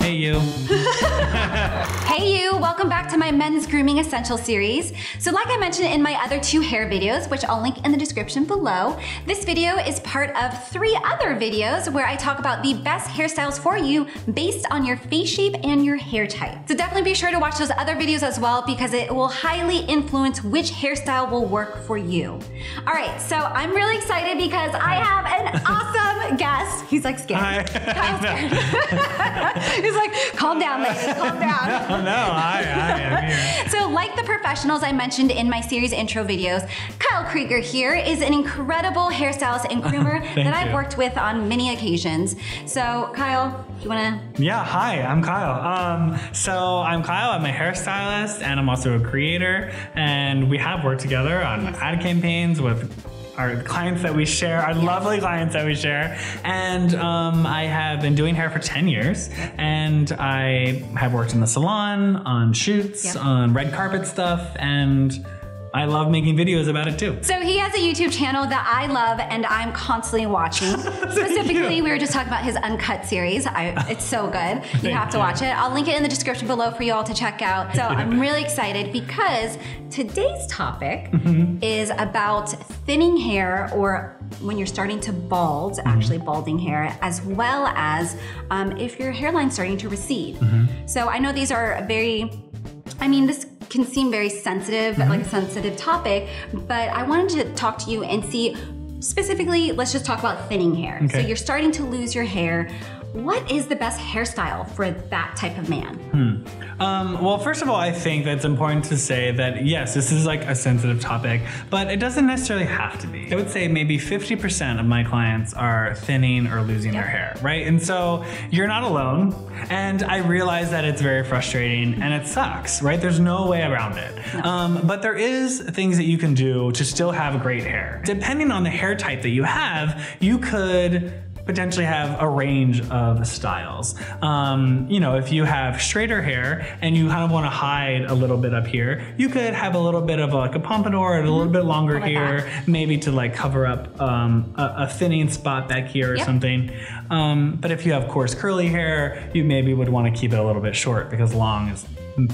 Hey you. Hey you, welcome back to my men's grooming essentials series. So like I mentioned in my other two hair videos, which I'll link in the description below, this video is part of three other videos where I talk about the best hairstyles for you based on your face shape and your hair type. So definitely be sure to watch those other videos as well because it will highly influence which hairstyle will work for you. All right, so I'm really excited because I have an awesome guest. He's like scared. Kyle's scared. He's like, calm down, ladies, calm down. No, I am here. So like the professionals I mentioned in my series intro videos, Kyle Krieger here is an incredible hairstylist and groomer that I've worked with on many occasions. So Kyle, you wanna? Yeah, hi, I'm Kyle. I'm a hairstylist and I'm also a creator, and we have worked together on ad campaigns with our clients that we share, our lovely clients that we share. And I have been doing hair for 10 years and I have worked in the salon, on shoots, on red carpet stuff, and I love making videos about it too. So he has a YouTube channel that I love and I'm constantly watching. Specifically, we were just talking about his Uncut series. It's so good. You have to watch it. I'll link it in the description below for you all to check out. So I'm really excited because today's topic is about thinning hair, or when you're starting to bald, actually balding hair, as well as if your hairline's starting to recede. So I know these are very, this can seem very sensitive, like a sensitive topic, but I wanted to talk to you and see, specifically, let's just talk about thinning hair. So you're starting to lose your hair. What is the best hairstyle for that type of man? Well, first of all, I think that's important to say that, yes, this is like a sensitive topic, but it doesn't necessarily have to be. I would say maybe 50% of my clients are thinning or losing their hair, right? And so you're not alone. And I realize that it's very frustrating and it sucks, right? There's no way around it. But there is things that you can do to still have great hair. Depending on the hair type that you have, you could potentially have a range of styles. You know, if you have straighter hair and you kind of want to hide a little bit up here, you could have a little bit of like a pompadour and a little bit longer here, maybe to like cover up a thinning spot back here or something. But if you have coarse curly hair, you maybe would want to keep it a little bit short because long is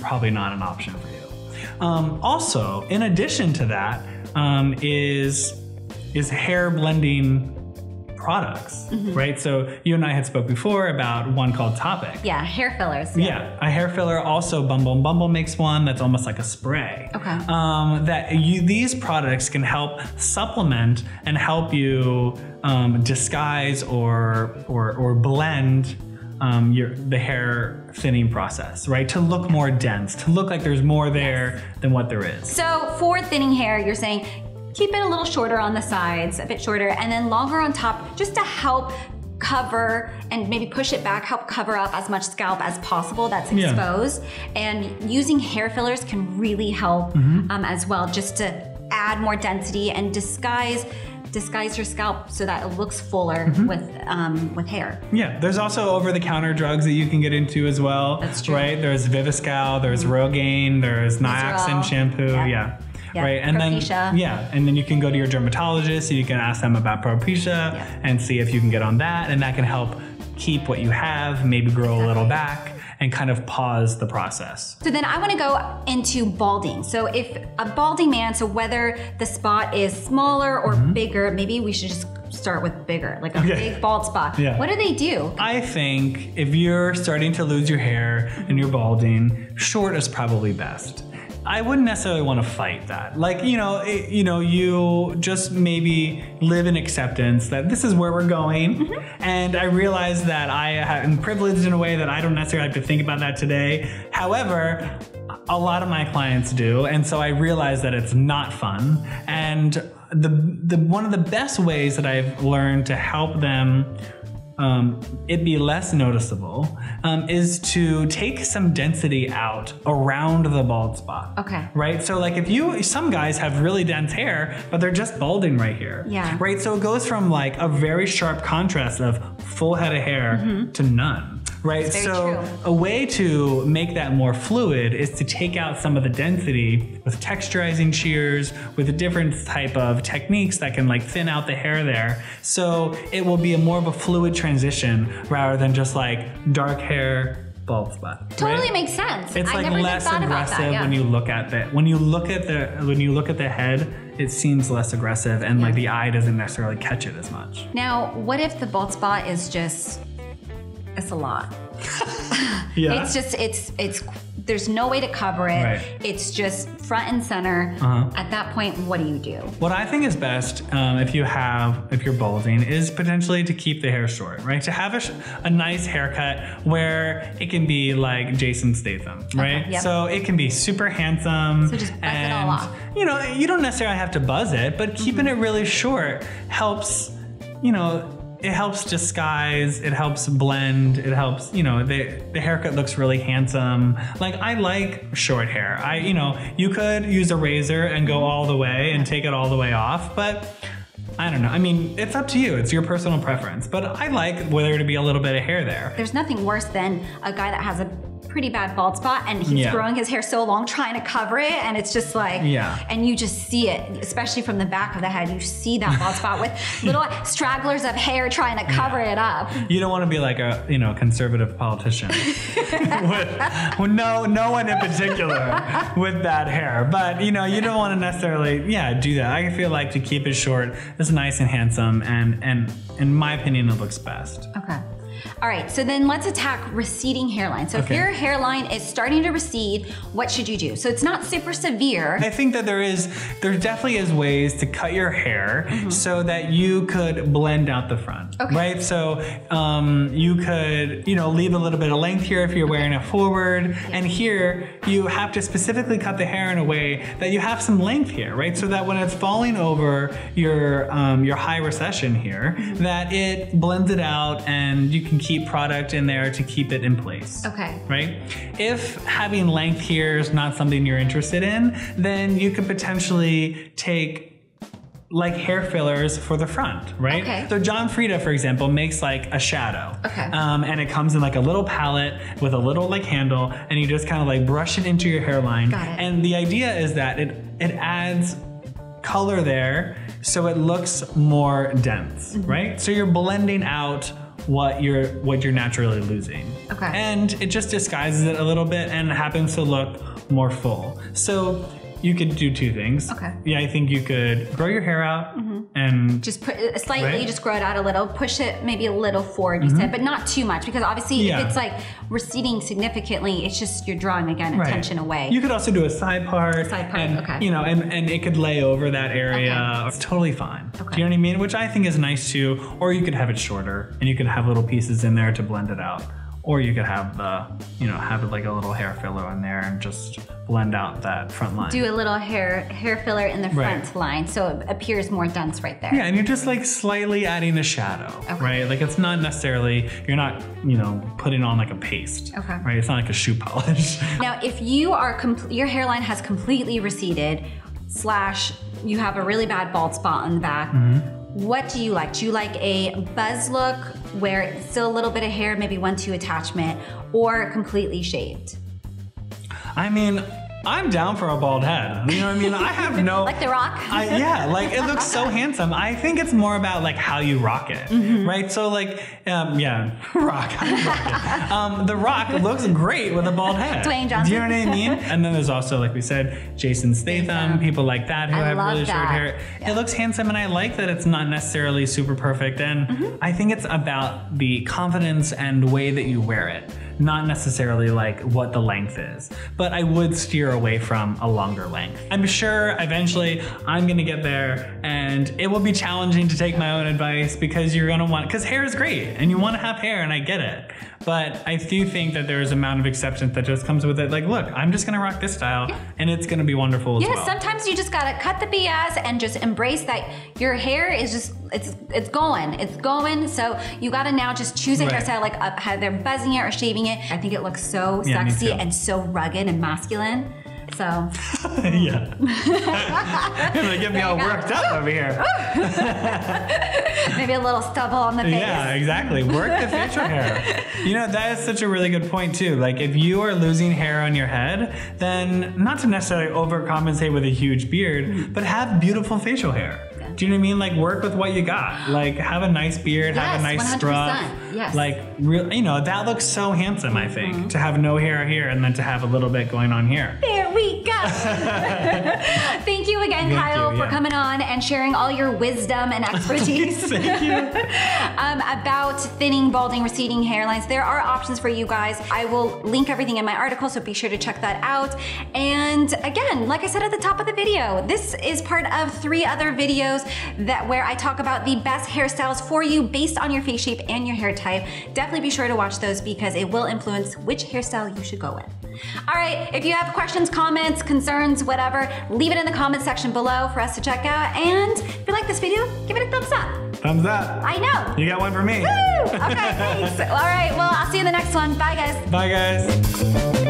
probably not an option for you. Also, in addition to that, is hair blending products, right? So you and I had spoke before about one called Topic. Yeah, hair fillers. Yeah, a hair filler. Also, Bumble and Bumble makes one that's almost like a spray. These products can help supplement and help you disguise or blend the hair thinning process, right? To look more dense, to look like there's more there than what there is. So for thinning hair, you're saying keep it a little shorter on the sides, a bit shorter, and then longer on top, just to help cover and maybe push it back, help cover up as much scalp as possible that's exposed. And using hair fillers can really help as well, just to add more density and disguise your scalp so that it looks fuller with hair. Yeah, there's also over-the-counter drugs that you can get into as well. That's true. Right? There's Viviscal, there's Rogaine, there's Nioxin shampoo, right, and Propecia. And then you can go to your dermatologist, so you can ask them about Propecia and see if you can get on that, and that can help keep what you have, maybe grow a little back, and kind of pause the process. So then I wanna go into balding. So if a balding man, so whether the spot is smaller or bigger, maybe we should just start with bigger, like a big bald spot. What do they do? I think if you're starting to lose your hair and you're balding, short is probably best. I wouldn't necessarily want to fight that. Like, you just maybe live in acceptance that this is where we're going. And I realize that I am privileged in a way that I don't necessarily have to think about that today. However, a lot of my clients do. And so I realize that it's not fun. And one of the best ways that I've learned to help them it be less noticeable is to take some density out around the bald spot. Right? So like if you, some guys have really dense hair, but they're just balding right here. Right? So it goes from like a very sharp contrast of full head of hair to none. Right? So a way to make that more fluid is to take out some of the density with texturizing shears, with a different type of techniques that can like thin out the hair there. So it will be a more of a fluid transition rather than just like dark hair, bald spot. Totally makes sense. It's like less aggressive when you look at the head. It seems less aggressive, and like the eye doesn't necessarily catch it as much. Now, what if the bald spot is just a salon? Yeah. It's just it's there's no way to cover it. Right. It's just front and center. Uh-huh. At that point, what do you do? What I think is best if you're balding is potentially to keep the hair short, right? To have a nice haircut where it can be like Jason Statham, right? Okay, yep. So it can be super handsome. So just buzz it all off. You know, you don't necessarily have to buzz it, but keeping it really short helps, you know, it helps disguise, it helps blend, it helps, you know, the haircut looks really handsome. Like, I like short hair. You know, you could use a razor and go all the way and take it all the way off, but I don't know. I mean, it's up to you. It's your personal preference, but I like there to be a little bit of hair there. There's nothing worse than a guy that has a pretty bad bald spot and he's growing his hair so long trying to cover it, and it's just like, and you just see it, especially from the back of the head, you see that bald spot with little stragglers of hair trying to cover it up. You don't want to be like a, you know, conservative politician with no one in particular with that hair, but you know, you don't want to necessarily do that. I feel like to keep it short, it's nice and handsome, and in my opinion it looks best. Okay. All right, so then let's attack receding hairline. So if your hairline is starting to recede, what should you do? So it's not super severe. I think that there definitely is ways to cut your hair so that you could blend out the front, right? So you could, you know, leave a little bit of length here if you're wearing it forward, and here you have to specifically cut the hair in a way that you have some length here, right? So that when it's falling over your high recession here, that it blends it out and you can keep product in there to keep it in place. Okay. Right? If having length here is not something you're interested in, then you could potentially take like hair fillers for the front, right? Okay. So John Frieda, for example, makes like a shadow. Okay. And it comes in like a little palette with a little like handle, and you just kind of like brush it into your hairline. Got it. And the idea is that it adds color there so it looks more dense, right? So you're blending out what you're naturally losing. Okay. And it just disguises it a little bit and happens to look more full. So you could do two things. Okay. Yeah, I think you could grow your hair out and just put slightly, just grow it out a little, push it maybe a little forward, you said, but not too much, because obviously if it's like receding significantly, it's just you're drawing again attention away. You could also do a side part. And, you know, and it could lay over that area. It's totally fine. Do you know what I mean? Which I think is nice too. Or you could have it shorter and you could have little pieces in there to blend it out. Or you could have have like a little hair filler in there and just blend out that front line. Do a little hair filler in the front line so it appears more dense right there. Yeah, and you're just like slightly adding a shadow, right? Like it's not necessarily, you're not, you know, putting on like a paste, right? It's not like a shoe polish. Now, if you are, your hairline has completely receded, / you have a really bad bald spot on the back, what do you like? Do you like a buzz look where it's still a little bit of hair, maybe 1-2 attachment, or completely shaved? I mean, I'm down for a bald head. You know what I mean? I have no... Like The Rock? Like it looks so handsome. I think it's more about like how you rock it, right? So like, The Rock looks great with a bald head. Dwayne Johnson. Do you know what I mean? And then there's also, like we said, Jason Statham, people like that who have really short hair. Yeah. It looks handsome, and I like that it's not necessarily super perfect. And I think it's about the confidence and way that you wear it, not necessarily like what the length is. But I would steer away from a longer length. I'm sure eventually I'm gonna get there, and it will be challenging to take my own advice, because you're gonna want, because hair is great and you wanna have hair, and I get it. But I do think that there is an amount of acceptance that just comes with it. Like, look, I'm just gonna rock this style and it's gonna be wonderful as well. Yeah, sometimes you just gotta cut the BS and just embrace that your hair is just, it's going. So you gotta now just choose a hairstyle, like how they're buzzing it or shaving it. I think it looks so sexy and so rugged and masculine. So You're gonna get me all worked up over here. Maybe a little stubble on the face. Yeah, exactly. Work the facial hair. You know, that is such a really good point too. Like, if you are losing hair on your head, then not to necessarily overcompensate with a huge beard, but have beautiful facial hair. Do you know what I mean? Like, work with what you got. Like, have a nice beard, yes, have a nice 100%. Scruff. Yes. Like, real, you know, that looks so handsome, I think, to have no hair here and then to have a little bit going on here. There we go. Thank you again, Kyle, for coming on and sharing all your wisdom and expertise. Thank you. About thinning, balding, receding hairlines. There are options for you guys. I will link everything in my article, so be sure to check that out. And again, like I said at the top of the video, this is part of 3 other videos that where I talk about the best hairstyles for you based on your face shape and your hair type. Definitely be sure to watch those because it will influence which hairstyle you should go with. All right, if you have questions, comments, concerns, whatever, leave it in the comments section below for us to check out. And if you like this video, give it a thumbs up. Thumbs up. I know. You got one for me. Woo! Okay, thanks. All right, well, I'll see you in the next one. Bye, guys. Bye, guys.